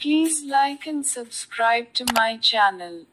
Please like and subscribe to my channel.